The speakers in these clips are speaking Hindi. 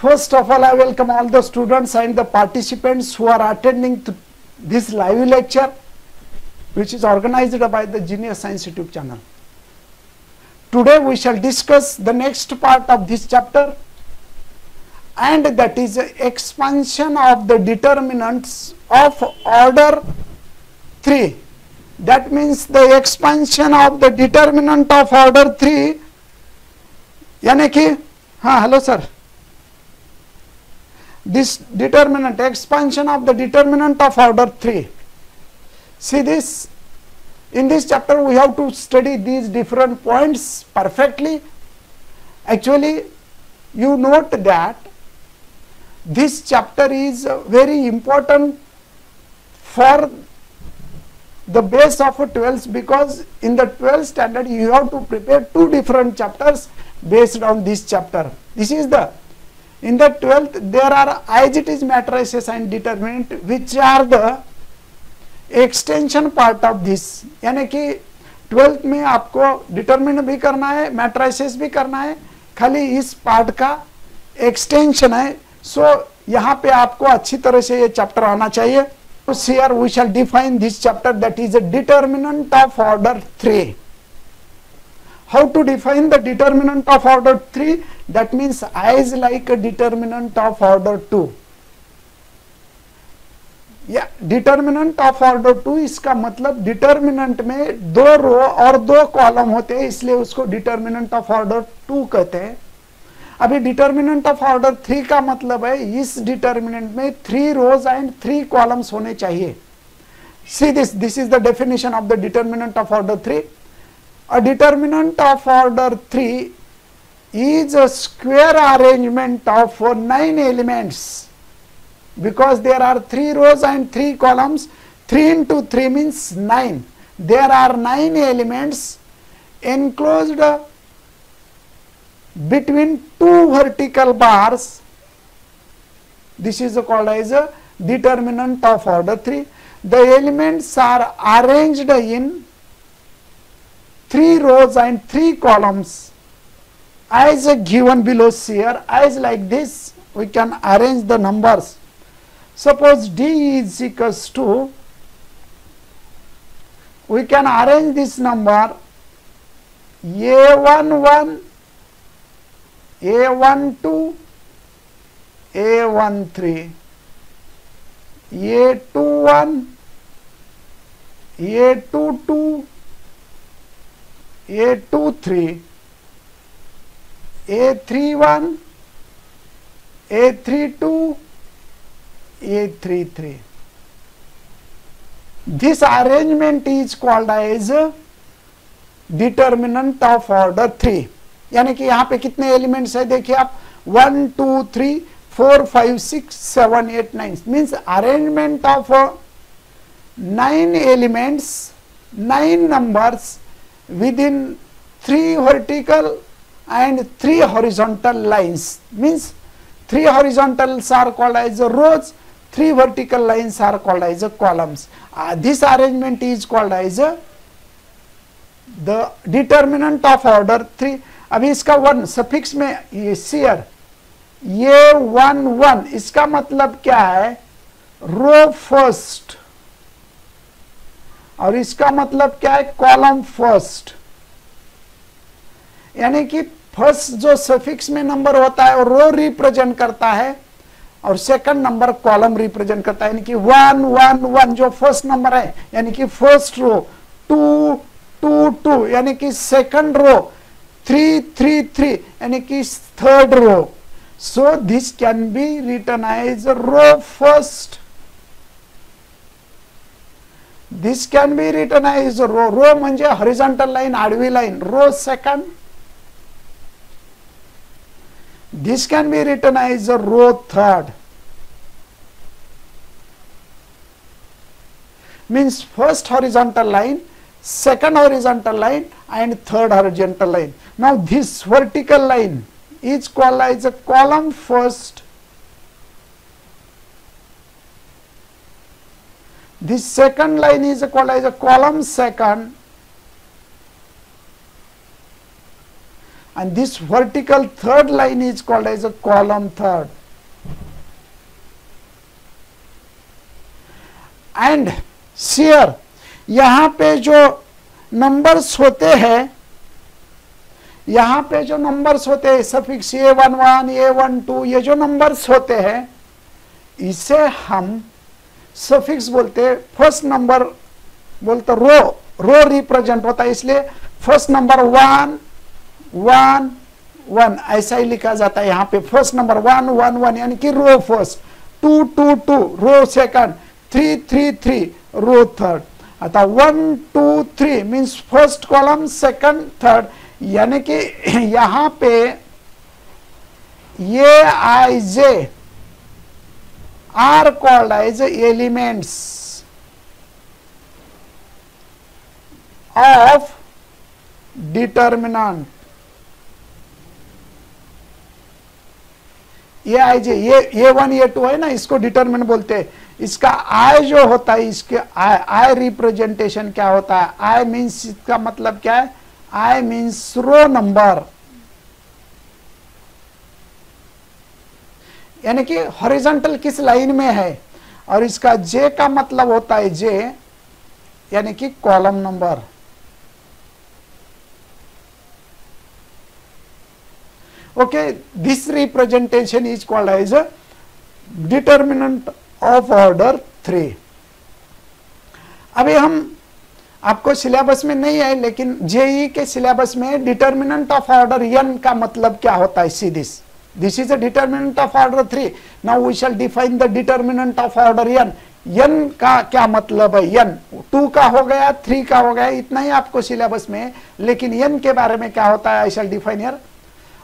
First of all, I welcome all the students and the participants who are attending to this live lecture, which is organized by the Genius Science YouTube channel. Today we shall discuss the next part of this chapter, and that is expansion of the determinants of order 3. That means the expansion of the determinant of order 3. यानी कि हाँ hello sir This determinant, expansion of the determinant of order 3. See this, in this chapter we have to study these different points perfectly. Actually, you note that this chapter is very important for the base of 12th, because in the 12th standard you have to prepare two different chapters based on this chapter. This is the in the 12th there are as it is matrices and determinant, which are the extension part of this. यानी कि 12th में आपको determinant भी करना है, matrices भी करना है, खाली इस part का extension है. So यहाँ पे आपको अच्छी तरह से ये chapter आना चाहिए. Here we shall define this chapter, that is a determinant of order 3. How to define the determinant of order 3? That means I is like a determinant of order 2. Yeah, determinant of order 2 इसका मतलब determinant में दो रो और दो column होते हैं, इसलिए उसको determinant of order 2 कहते हैं. अभी डिटर्मिनेंट ऑफ ऑर्डर 3 का मतलब है इस डिटर्मिनेंट में 3 रोज एंड 3 कॉलम्स होने चाहिए. See this, this is the definition of the determinant of order 3. A determinant of order 3 is a square arrangement of 9 elements, because there are 3 rows and 3 columns. 3 into 3 means 9. There are 9 elements enclosed between two vertical bars. This is called as a determinant of order 3. The elements are arranged in 3 rows and 3 columns as given below. Here as like this we can arrange the numbers. Suppose D is equals to, we can arrange this number A11, A12, A13, A21, A22, A23, A31, A32, A33. This arrangement is called as determinant of order 3. यानी कि यहाँ पे कितने एलिमेंट्स है देखिए आप 1 2 3 4 5 6 7 8 9 means arrangement of 9 elements 9 numbers with in 3 vertical and 3 horizontal lines. Means 3 horizontals are called as rows, 3 vertical lines are called as columns. This arrangement is called as the determinant of order 3. अभी इसका 1 सफिक्स में ये सीयर A11 इसका मतलब क्या है रो फर्स्ट, और इसका मतलब क्या है कॉलम फर्स्ट. यानी कि फर्स्ट जो सफिक्स में नंबर होता है रो रिप्रेजेंट करता है और सेकंड नंबर कॉलम रिप्रेजेंट करता है. यानी कि 1 1 1 जो फर्स्ट नंबर है यानी कि फर्स्ट रो, 2 2 2 यानी कि सेकंड रो, 3 3 3 यानी कि third row. So this can be written as row first. This can be written as row. Row म्हणजे हॉरिझॉन्टल लाइन, आडवी line. Row second. This can be written as row third. Means first horizontal line, second horizontal line and third horizontal line. Now this vertical line is called as a column first, this second line is called as a column second, and this vertical third line is called as a column third. And share, यहाँ पे जो नंबर्स होते हैं, यहाँ पे जो नंबर्स होते हैं सफिक्स a11, a12, ये जो नंबर्स होते हैं इसे हम सफिक्स बोलते हैं। फर्स्ट नंबर बोलते रो, रो रिप्रेजेंट होता है इसलिए फर्स्ट नंबर 1 1 1 ऐसा ही लिखा जाता है। यहाँ पे फर्स्ट नंबर 1 1 1 यानी कि row first, 2 2 2 row second, 3 3 3 row third. आता 1 2 3 means first column second third, यानी कि यहाँ पे ये आई जे are called as elements of determinant. ये आई जे, ये वन ये टू है ना, इसको डिटर्मिनेंट बोलते हैं। इसका आई जो होता है, इसके आई रिप्रेजेंटेशन क्या होता है, आई मीन्स इसका मतलब क्या है, आई मीन्स रो नंबर, यानी कि हॉरिजॉन्टल किस लाइन में है। और इसका जे का मतलब होता है जे यानी कि column number. Okay, this representation is called as determinant of order 3। अभी हम आपको सिलेबस में नहीं आए, लेकिन जेई के सिलेबस में डिटर्मिनेंट ऑफ ऑर्डर n का मतलब क्या होता है, see this, this is a determinant of order 3। Now we shall define the determinant of order n। n का क्या मतलब है, n 2 का हो गया, 3 का हो गया, इतना ही आपको सिलेबस में, लेकिन n के बारे में क्या होता है, I shall define here.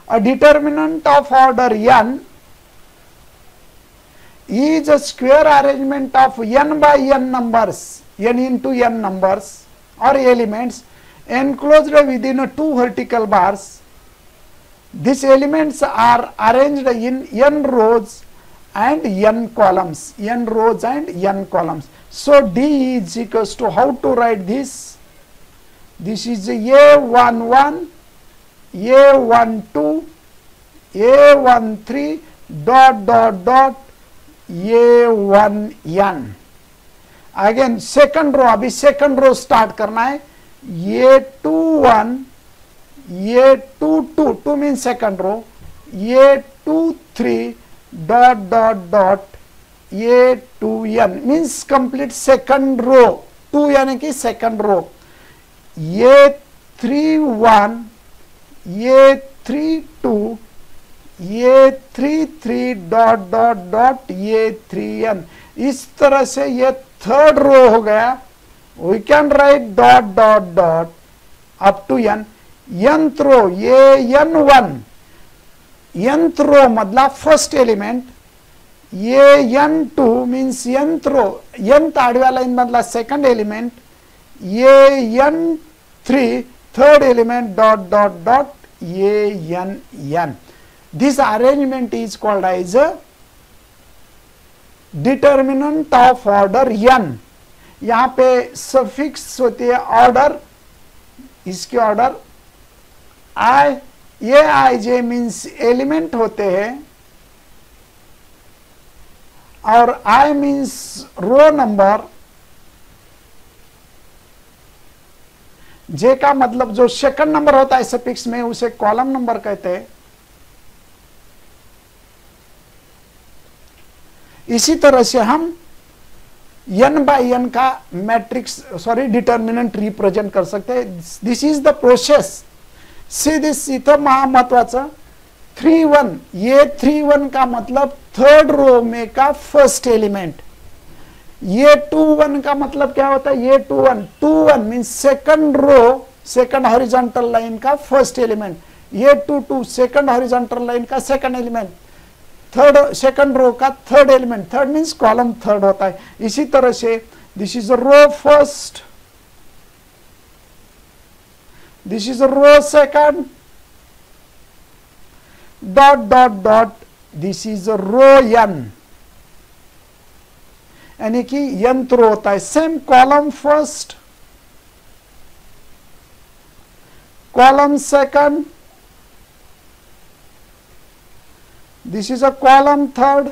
A determinant of order n is a square arrangement of n by n numbers, n into n numbers or elements enclosed within two vertical bars. These elements are arranged in n rows and n columns, n rows and n columns. So D is equals to, how to write this? This is a11, a12, a13 dot dot dot a1n। Again second row, अभी सेकंड रो स्टार्ट करना है, a21, a22, 2 mean second row, a23 dot dot dot a2n means complete second row, 2 यानी कि second row, a31, a32, a33 dot dot dot a3n। इस तरह से ये थर्ड रो हो गया। We can write dot dot dot up to n, nth row an1, nth row मतलब first element, an2 means nth row, nth आडव्या लाइन मधला second element, an3 third element dot dot dot ann। This arrangement is called as a determinant of order n. यहाँ पे सफिक्स होती है ऑर्डर, इसकी ऑर्डर i, ये आई जे मीन्स एलिमेंट होते हैं और i means row number, j का मतलब जो सेकंड नंबर होता है सफिक्स में उसे कॉलम नंबर कहते हैं। इसी तरह से हम n बाई n का मैट्रिक्स सॉरी डिटर्मिनेंट रिप्रेजेंट कर सकते हैं। This is the process, see this. इथं महत्वाचं 3 1, ये 3 1 का मतलब थर्ड रो में का फर्स्ट एलिमेंट, ये 2 1 का मतलब क्या होता है, ये 2 1, 2 1 means second row second horizontal line का फर्स्ट एलिमेंट, ये 2 2 सेकंड हॉरिजॉन्टल लाइन का second element, third second row का third element, third means column third होता है। इसी तरह से this is row first, this is row second dot dot dot this is row n, यानी कि nth रो होता है। Same column first, column second This is a column third.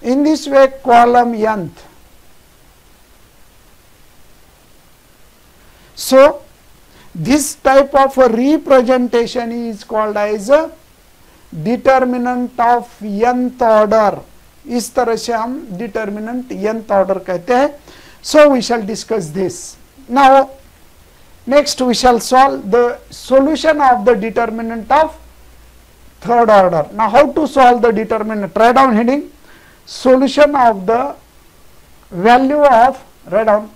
In this way, column nth. So, this type of a representation is called as a determinant of nth order. इस तरह से हम determinant nth order कहते हैं. So we shall discuss this. Now, next we shall solve the solution of the determinant of third order. Now, how to solve the determinant? Write down heading. Solution of the value of, write down,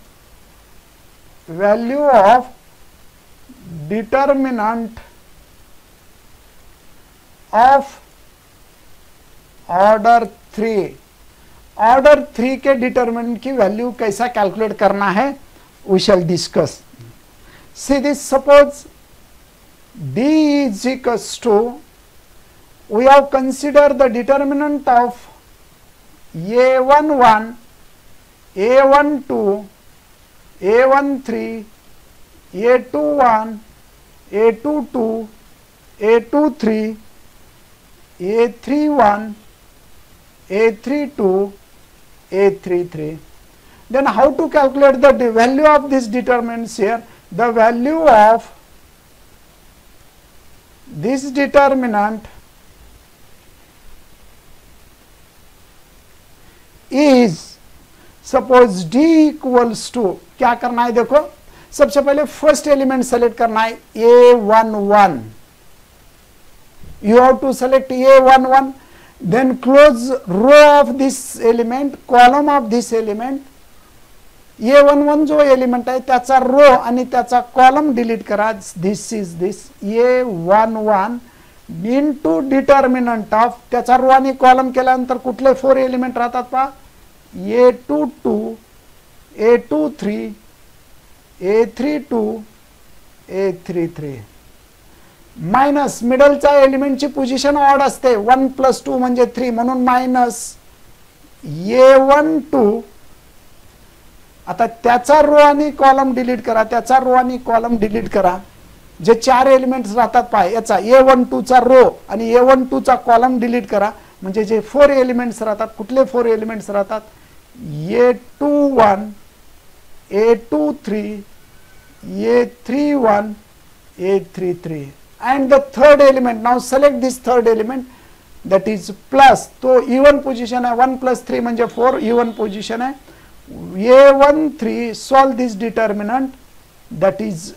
value of determinant of order 3. Order 3 के डिटरमिनेंट की वैल्यू कैसा कैलकुलेट करना है we shall discuss. See this, suppose D is equals to, we have consider the determinant of a11, a12, a13, a21, a22, a23, a31, a32, a33. Then how to calculate the value of this determinants here? The value of this determinant is, suppose d equals to, क्या करना है देखो, सबसे पहले फर्स्ट एलिमेंट सेलेक्ट करना है a11. You have to select a11. Then close row of this element, column of this element. a11 जो एलिमेंट आहे त्याचा रो आणि त्याचा कॉलम डिलीट करा. This is this a11 into determinant of, त्याचा रो आणि कॉलम केल्यानंतर कुठले फोर एलिमेंट राहतात पहा, a22, a23, a32, a33. Minus मिडलचा एलिमेंटची पोझिशन ऑड असते, 1 + 2 म्हणजे 3, म्हणून माइनस a12. आता त्याचा रो आणि कॉलम डिलीट करा, त्याचा रो आणि कॉलम डिलीट करा, जे चार एलिमेंट्स राहतात पाय याचा a12 चा रो आणि a12 चा कॉलम डिलीट करा, म्हणजे जे फोर एलिमेंट्स राहतात, कुठले फोर एलिमेंट्स राहतात, a21, a23, a31, a33. And the third element, now select this third element, that is plus. तो even position है, 1 + 3 म्हणजे 4, even position है. a13, solve this determinant, that is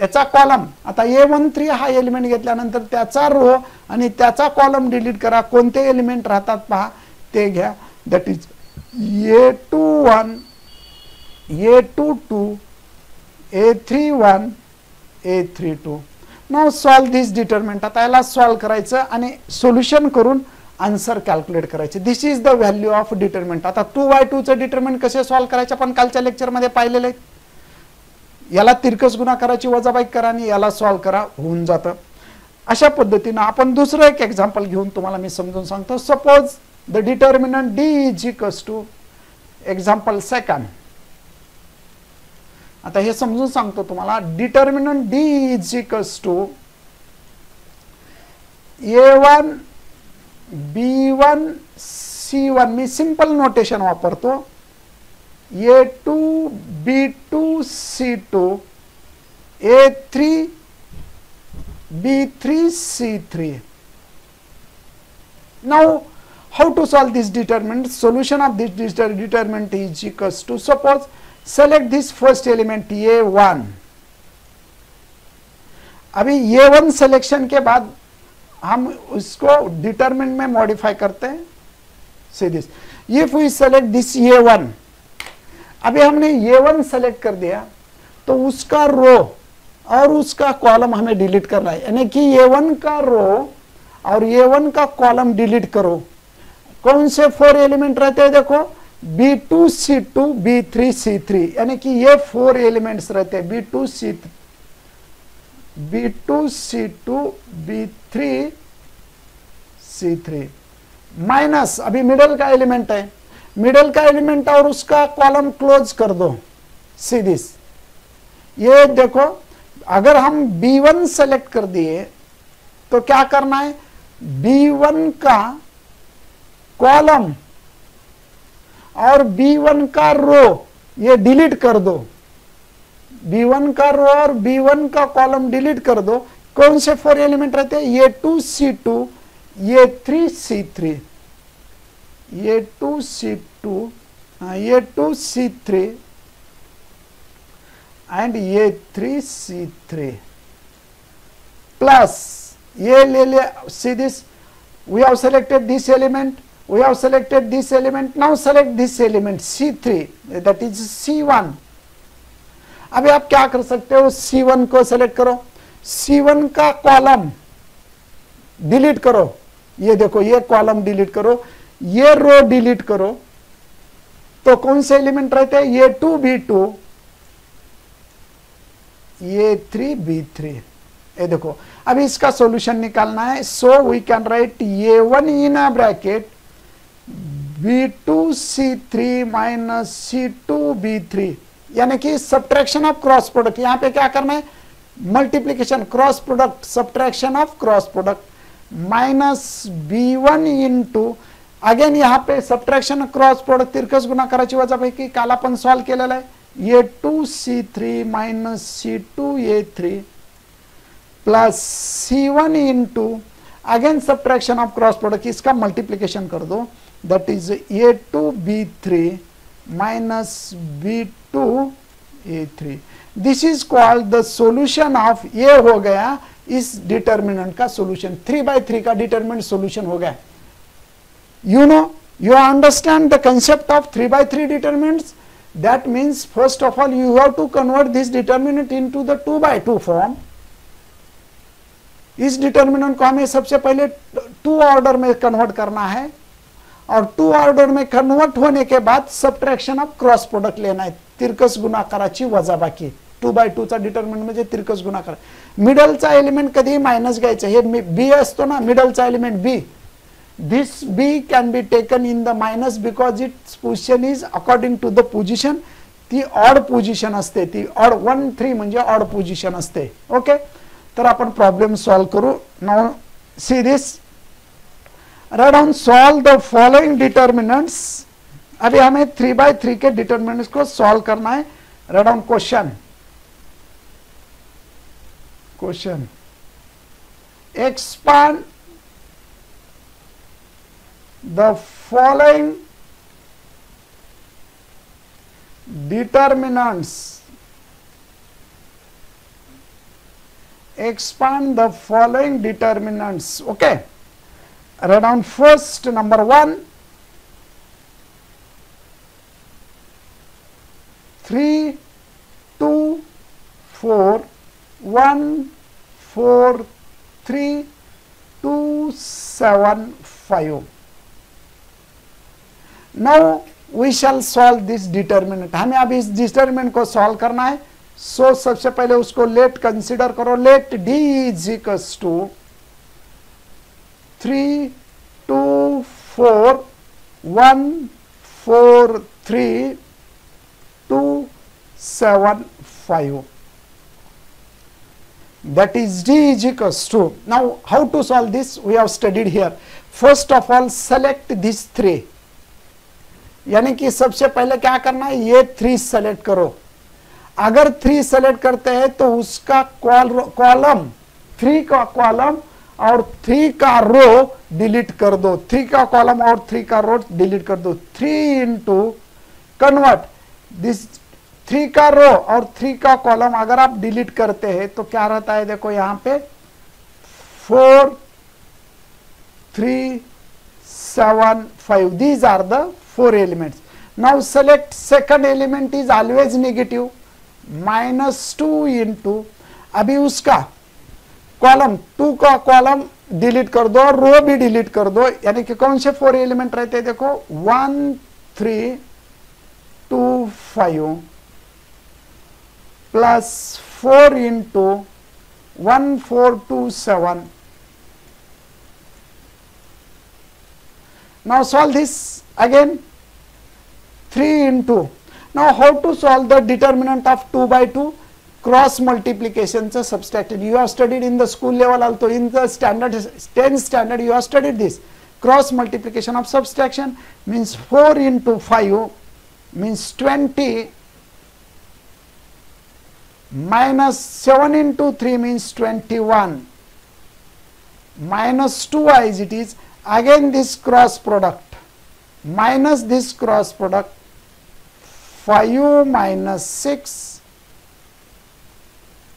याचा कॉलम. आता a13 हा एलिमेंट घेतल्यानंतर त्याचा रो आणि त्याचा कॉलम डिलीट करा, कोणते एलिमेंट राहतात पहा ते घ्या, that is a21, a22, a31, a32. Now solve this determinant. आता याला सॉल्व करायचं आणि सोल्युशन करून आन्सर कॅल्क्युलेट करायचे. This is the value of determinant. आता 2/2 चे डिटरमिनेंट कसे सॉल्व करायचे आपण कालच्या लेक्चर मध्ये पाहिलेले. याला तिरकस गुणा करायची, वजाबाकी करा आणि याला सॉल्व करा, होऊन जातं. अशा पद्धतीने आपण दुसरा एक एक्झाम्पल घेऊन तुम्हाला मी समजून सांगतो. Suppose the determinant d is equals to, example second. आता हे समजून सांगतो तुम्हाला. Determinant d is equals to a1, b1, c1. मी सिंपल नोटेशन वापरतो. a2, b2, c2, a3, b3, c3. Now how to solve this determinant? Solution of this determinant is equals to, suppose select this first element a1. अभी a1 selection के बाद हम उसको determinant में modify करते हैं. See this. If we select this a1, अभी हमने a1 select कर दिया तो उसका row और उसका column हमें delete करना है, यानी कि a1 का row और a1 का column delete करो. कौन से फोर element रहते हैं देखो, B2 C2 B3 C3, यानी कि ये फोर एलिमेंट्स रहते हैं. B2 C2 B3 C3 minus, अभी मिडल का एलिमेंट है, मिडल का एलिमेंट और उसका कॉलम क्लोज कर दो. सी दिस, ये देखो अगर हम B1 सेलेक्ट कर दिए तो क्या करना है, B1 का कॉलम और B1 का रो ये डिलीट कर दो। B1 का रो और B1 का कॉलम डिलीट कर दो। कौन से 4 एलिमेंट रहते हैं, ये 2C2, ये 3C3, ये 2C2, ये 2C3 एंड ये 3C3 प्लस ये ले ले। See this, we have selected this element, we have selected this element, now select this element C3 that is C1। अभी आप क्या कर सकते हो, C1 को सेलेक्ट करो, C1 का कॉलम डिलीट करो, ये देखो ये कॉलम डिलीट करो, ये रो डिलीट करो, तो कौन से एलिमेंट रहते हैं, ये 2B2, ये 3B3। ये देखो अभी इसका सॉल्यूशन निकालना है। सो वी कैन राइट ये 1 in a bracket B2C3 minus C2B3, यानी कि सब्ट्रैक्शन ऑफ क्रॉस प्रोडक्ट। यहाँ पे क्या करना है, multiplication cross product, subtraction of cross product minus B1 into, again यहाँ पे सब्ट्रैक्शन क्रॉस प्रोडक्ट तिरकस गुना करायची वजापैकी काल आपण सॉल्व केलेला आहे। ये 2C3 minus C2A3 plus C1 into, again subtraction of cross product, इसका मल्टीप्लीकेशन कर दो, that is A2B3 minus B2A3। this is called the solution of A हो गया इस determinant का solution, 3/3 का determinant solution हो गया। you know, you understand the concept of 3/3 determinants, that means first of all you have to convert this determinant into the 2/2 form। इस determinant को हमें सबसे पहले 2 order में convert करना है और 2 ऑर्डर में कन्वर्ट होने के बाद सब्ट्रैक्शन ऑफ क्रॉस प्रोडक्ट लेना है, तिरकस गुना कराची वजाबाकी। 2/2 चा डिटरमिनंट म्हणजे तिरकस गुना करा। मिडलचा एलिमेंट कधी मायनस घ्यायचं, हे बी असतो ना, मिडलचा element B, this B can be taken in the minus because it's position is according to the position. ती ऑड पोझिशन असते, ती ऑड 1 3 म्हणजे ऑड पोझिशन असते। ओके, तर आपण प्रॉब्लेम सॉल्व करू। Now see this, write on solve the following determinants. अभी हमें 3/3 के डिटर्मिनेंट्स को सॉल्व करना है। Write on question expand the following determinants, expand the following determinants. Okay, write down first number 1 3 2 4 1 4 3 2 7 5। now we shall solve this determinant। हमें अभी इस डिटर्मिनेंट को सॉल्व करना है। सो सबसे पहले उसको लेट कंसीडर करो। Let D is equals to 3 2 4 1 4 3 2 7 5, that is D is equals to। now how to solve this, we have studied here। first of all select these 3, यानी कि सबसे पहले क्या करना है, ये 3 सेलेक्ट करो। अगर 3 सेलेक्ट करते हैं तो उसका कॉलम 3 का कॉलम और 3 का रो डिलीट कर दो, 3 का कॉलम और 3 का रो डिलीट कर दो। 3 इंटू कन्वर्ट दिस 3 का रो और 3 का कॉलम अगर आप डिलीट करते हैं तो क्या रहता है, देखो यहाँ पे 4 3 7 5, these are the 4 elements. Now select second element is always negative, -2 into, अभी उसका कॉलम 2 का कॉलम डिलीट कर दो, रो भी डिलीट कर दो। यानी कि कौन से 4 एलिमेंट रहते हैं, देखो 1 3 2 5 plus 4 into 1 4 2 7। Now solve this again 3 into. Now how to solve the determinant of 2/2, cross मल्टिप्लिकेशनचं subtraction. You have studied in the school level also, in the standard 10th standard You have studied this. Cross multiplication of subtraction means 4 into 5 means 20 minus 7 into 3 means 21 minus 2 as it is. Again this cross product minus this cross product 5 minus 6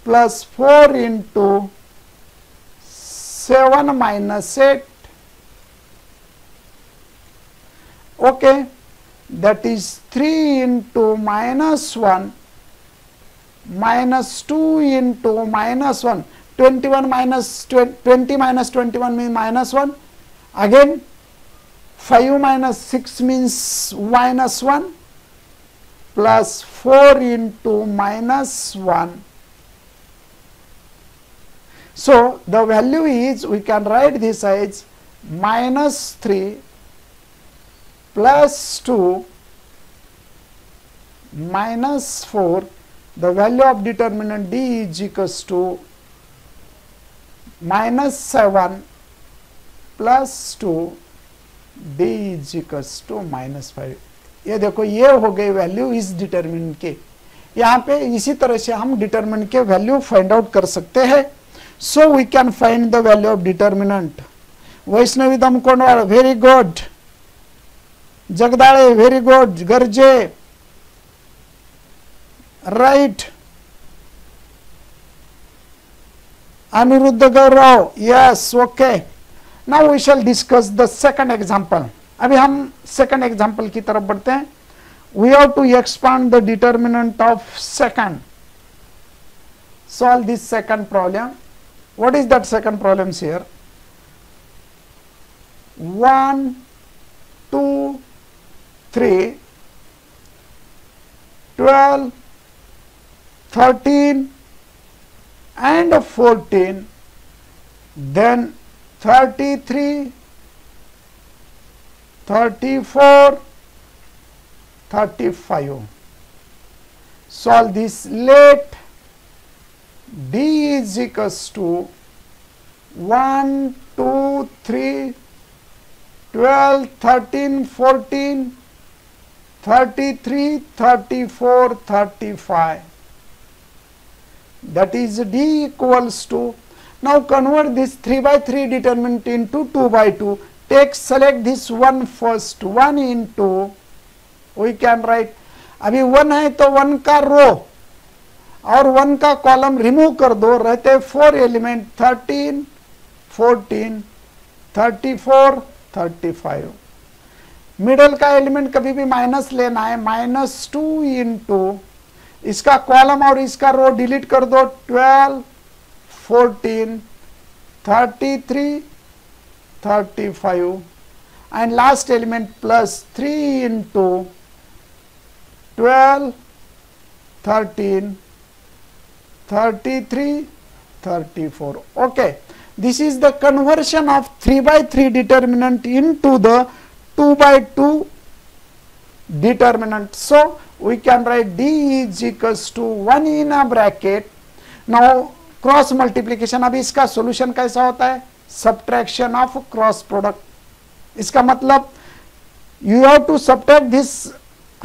plus 4 into 7 minus 8 Okay, that is 3 into minus 1 minus 2 into minus 1. 20 minus 21 means minus 1. Again 5 minus 6 means minus 1 plus 4 into minus 1. So the value is, we can write this as minus 3 plus 2 minus 4. The value of determinant D is equals to minus 7 plus 2, D is equals to minus 5. ये देखो, ये हो गई वैल्यू इस डिटर्मिनेंट के. यहाँ पे इसी तरह से हम डिटर्मिनेंट के वैल्यू फाइंड आउट कर सकते हैं. So we can find the value of determinant. Vaishnavi Damkondwar very good, Jagdale very good, Garje right, Aniruddha Gaurav, yes, okay. Now we shall discuss the second example. अभी हम second example की तरफ बढ़ते हैं. We have to expand the determinant of second. Solve this second problem. What is that second problem here? 1, 2, 3, 12. 13 and 14, then 33, 34, 35. Solve this. Let D is equals to 1, 2, 3, 12, 13, 14, 33, 34, 35. That is D equals to. Now convert this 3 by 3 determinant into 2 by 2. Take, select this one first. 1 into, we can write. अभी 1 है तो 1 का रो और 1 का कॉलम रिमूव कर दो. रहते 4 एलिमेंट, 13, 14, 34, 35. मिडल का एलिमेंट कभी भी माइनस लेना है. -2 into, इसका कॉलम और इसका रो डिलीट कर दो. 12, 14, 33, 35 and last element +3 into 12, 13, 33, 34. Okay, this is the conversion of 3 by 3 determinant into the 2 by 2 determinant. So we can write D is equals to 1 in a bracket. Now cross multiplication. अब इसका solution कैसा होता है? Subtraction of cross product. इसका मतलब you have to subtract this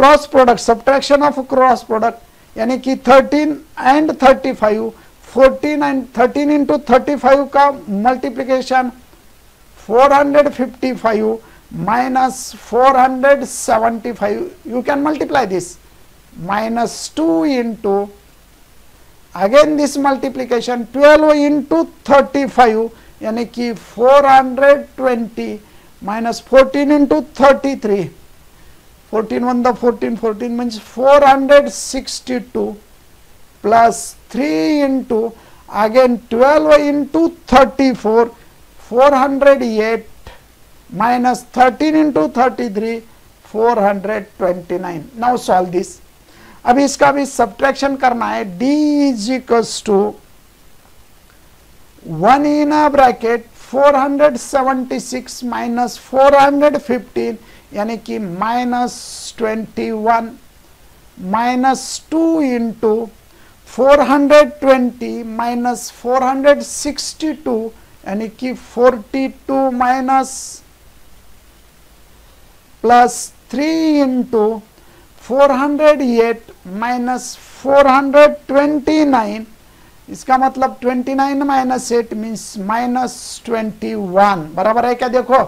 cross product. Subtraction of cross product यानी कि 13 and 35, 14 and 13 into 35 का multiplication 455 minus 475. You can multiply this. -2 into, again this multiplication 12 into 35 यानी कि 420 minus 14 into 33. 14 means 462 plus 3 into, again 12 into 34, 408 minus 13 into 33, 429. Now solve this. अब इसका भी सब्ट्रैक्शन करना है. D is equals to 1 in a bracket 476 minus 415 यानी कि minus 21 minus 2 into 420 minus 462 यानी कि 42 minus plus 3 into 408 minus 429. इसका मतलब 29 minus 8 means minus 21 बराबर है क्या देखो.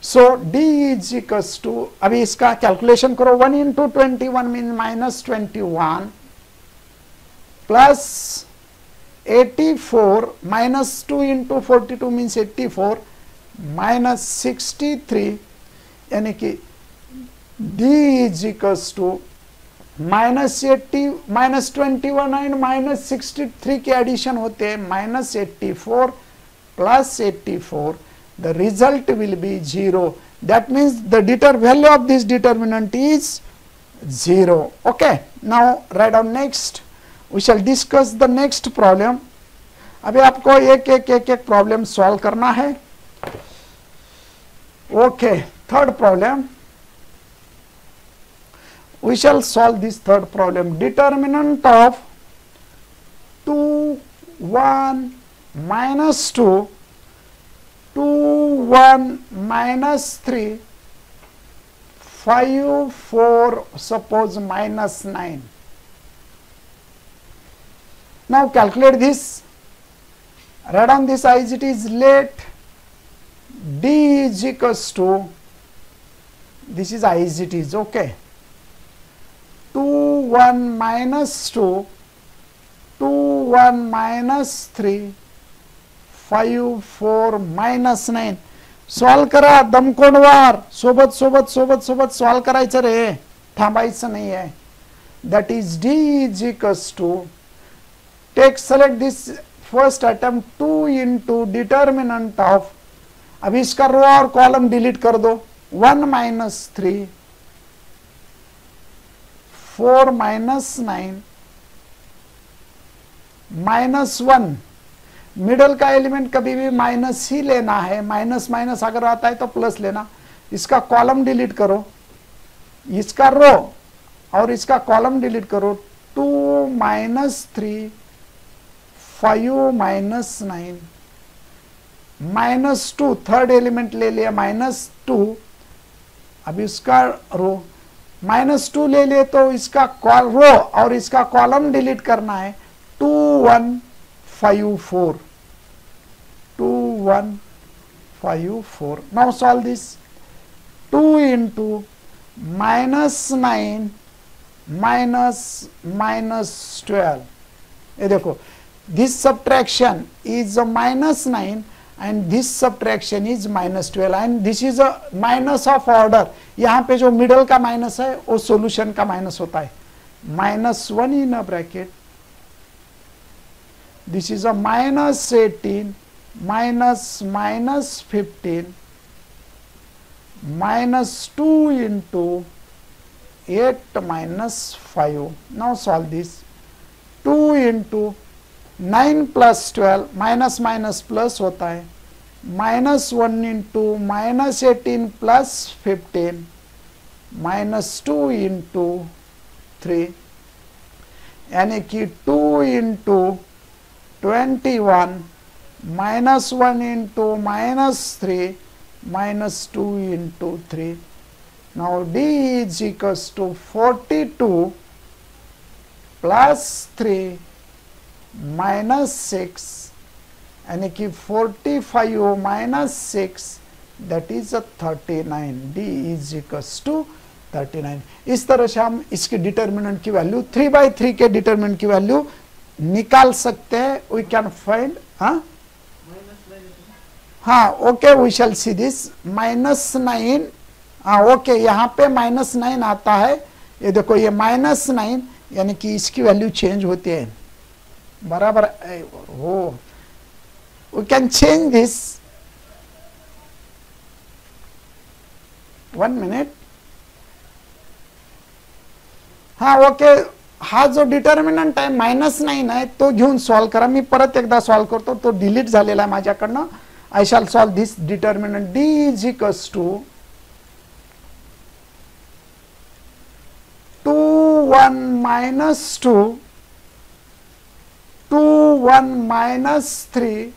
So D is equals to अभी इसका कैलकुलेशन करो 1 into 21 means minus 21 plus 84 minus 2 into 42 means 84 minus 63 यानी कि D is equals to minus 80 minus 21 and minus 63 के एडिशन होते हैं minus 84 plus 84 the result will be zero. That means the value of this determinant is zero. Okay now write down next we shall discuss the next problem. अभी आपको एक एक एक एक प्रॉब्लम सॉल्व करना है. Okay third problem we shall solve this third problem. Determinant of 2 1 minus 2 2 1 minus 3 5 4 suppose minus 9. Now calculate this. Write down this as it is. Let D is equals to this is as it is. Okay. 2 1 minus 2 2 1 minus 3 5 4 minus 9. सॉल्व करा दमकोणवार सोबत सोबत सोबत सोबत सॉल्व करायचं रे थांबायचं नाही आहे. That is D is equals to take select this first attempt 2 into determinant of अब इसका रो और कॉलम डिलीट कर दो 1 माइनस 3 4 माइनस 9 माइनस 1 मिडल का एलिमेंट कभी भी माइनस ही लेना है. माइनस माइनस अगर आता है तो प्लस लेना. इसका कॉलम डिलीट करो इसका रो और इसका कॉलम डिलीट करो 2 minus 3 5 minus 9 minus 2 third element ले लिया माइनस 2 अभी उसका रो माइनस 2 ले लिए तो इसका रो और इसका कॉलम डिलीट करना है 2 1 5 4 2 1 5 4. Now solve this 2 into minus 9 minus minus 12 ये देखो this subtraction is a minus 9 and this subtraction is minus 12 and this is a minus of order. यहाँ पे जो मिडल का माइनस है वो सॉल्यूशन का माइनस होता है minus 1 in a bracket this is a minus 18 minus minus 15 minus 2 into 8 minus 5. Now solve this 2 into 9 plus 12 minus minus plus होता है minus 1 into minus 18 plus 15 minus 2 into 3 यानी कि 2 into 21 minus 1 into minus 3 minus 2 into 3. Now D is equals to 42 plus 3 minus 6 यानी कि 45 minus 6 that is 39. D is equals to 39. इस तरह से हम इसके डिटर्मिनेंट की वैल्यू 3/3 के डिटर्मिनेंट की वैल्यू निकाल सकते हैं. वी कैन फाइंड हाँ okay we shall see this minus 9 हाँ ओके यहाँ पे माइनस 9 आता है ये देखो ये माइनस 9 यानी कि इसकी वैल्यू चेंज होती है बराबर हो. We can change this 1 minute हाँ ओके हा जो डिटर्मिनंट आहे माइनस 9 आहे तो घेऊन सॉल्व करा. मी परत एकदा सॉल्व करतो तो डिलीट झालेला आहे माझ्याकडनं. I shall solve this determinant D is equals to 2 1 minus 2 2 1 minus 3,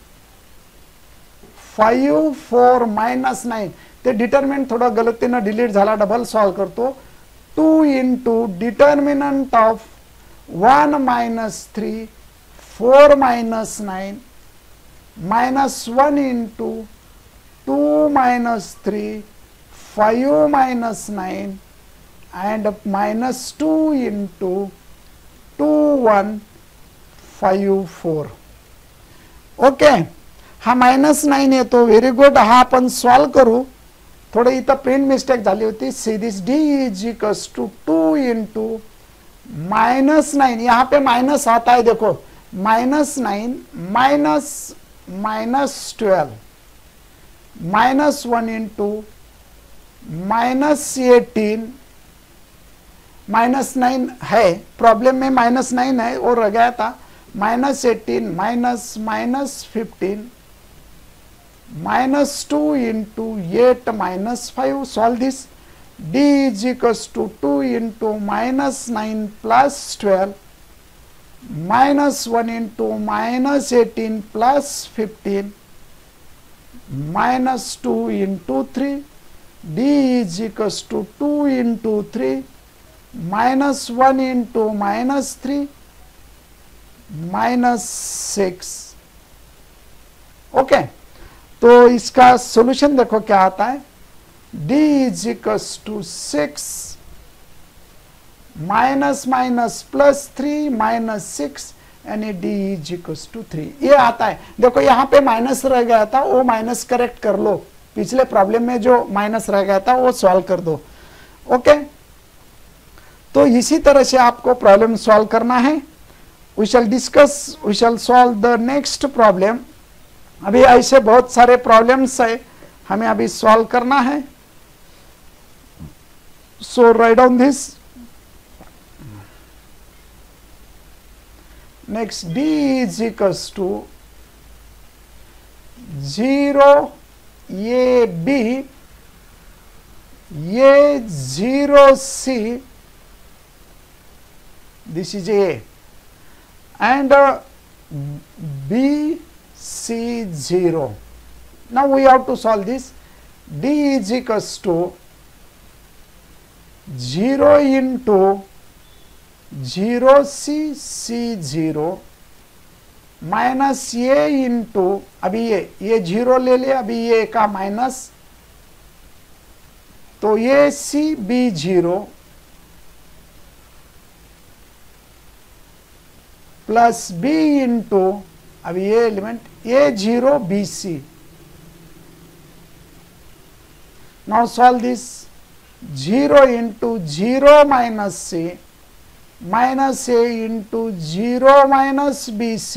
5 4 minus 9. ते डिटर्मिनंट थोड़ा गलतीने डिलीट झाला, डबल सॉल्व करतो. 2 into determinant of 1 minus 3 4 minus 9 minus 1 into 2 minus 3 5 minus 9 and minus 2 into 2 1 5 4. Okay, हा -9 येतो. Very good. हा आपण सॉल्व करू. थोडे इथं प्रिंट मिस्टेक झाली होती. Series D is equals to 2 into -9. यहाँ पे माइनस आता है, देखो -9 - -12 -1 into -18 -9 है. प्रॉब्लम में -9 है और रह गया था -18 -15 -2 into 8 - 5. Solve this. D is equals to 2 into -9 plus 12 -1 into -18 plus 15 -2 into 3. D is equals to 2 into 3 -1 into -3 -6. Okay. तो इसका सॉल्यूशन देखो क्या आता है. d इज इक्वल्स टू 6 - -+3 - 6 यानी d इज इक्वल्स टू 3. ये आता है. देखो यहाँ पे माइनस रह गया था, वो माइनस करेक्ट कर लो. पिछले प्रॉब्लम में जो माइनस रह गया था वो सॉल्व कर दो. ओके, तो इसी तरह से आपको प्रॉब्लम सॉल्व करना है. We shall solve the next problem. अभी ऐसे बहुत सारे प्रॉब्लम्स है, हमें अभी सॉल्व करना है. So write on this. Next, d is equals to 0 a b a 0 c. दिस इज a and b c 0. Now we have to solve this. D is equals to 0 into 0 c c 0 minus a into, अभी ये 0 ले ले, अभी ये का माइनस, तो ये c b 0 plus b into, अब ये element a 0 b c. Now solve this. 0 into 0 minus c minus a into 0 minus b c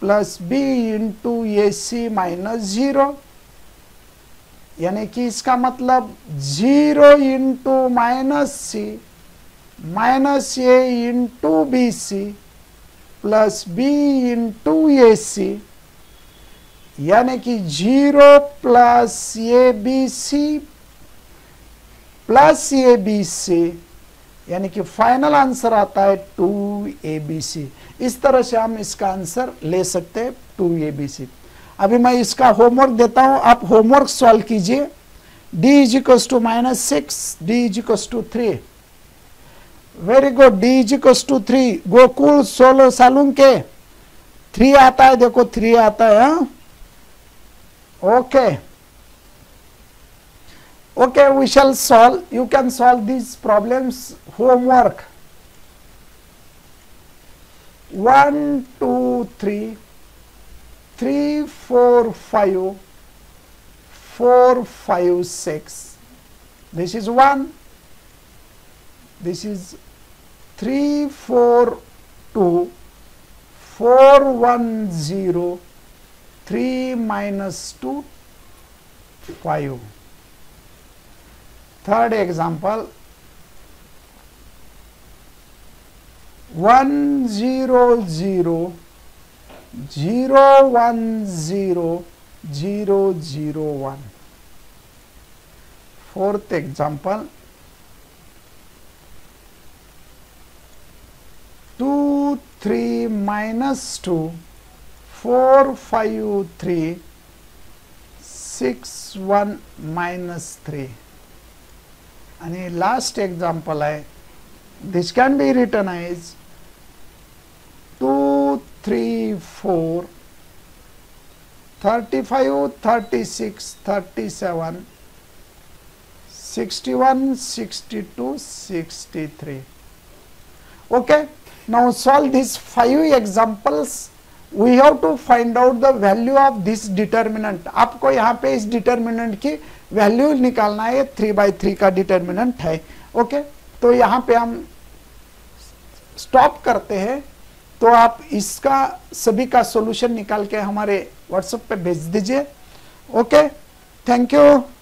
plus b into a c minus 0. यानी कि इसका मतलब 0 into -c minus a into b c plus b into a c यानी कि 0 plus a b c plus a b c यानी कि फाइनल आंसर आता है 2 a b c. इस तरह से हम इसका आंसर ले सकते हैं 2 a b c. अभी मैं इसका होमवर्क देता हूँ, आप होमवर्क सॉल्व कीजिए. d is equals to -6, d is equals to 3. Very good. d is equals to 3. Gokul सोलो सालूम के 3 आता है, देखो 3 आता है. Okay, Okay, we shall solve. You can solve these problems homework. 1, 2, 3, 3, 4, 5, 4, 5, 6. This is 1. This is 3, 4, 2, 4, 1, 0, 3 minus 2, 5. Third example, 1 0 0 0 1 0 0 0 1. Fourth example, 2 3 minus 2, 4, 5, 3, 6, 1 minus 3. And last example, this can be written as 2, 3, 4, 35, 36, 37, 61, 62, 63. Okay. Now solve these 5 examples. We have to find out the value of this determinant. आपको यहाँ पे इस determinant की value निकालना है. 3 by 3 का determinant है. Okay. तो यहाँ पे हम stop करते हैं. तो आप इसका सभी का solution निकाल के हमारे WhatsApp पे भेज दीजिए. Okay. Thank you.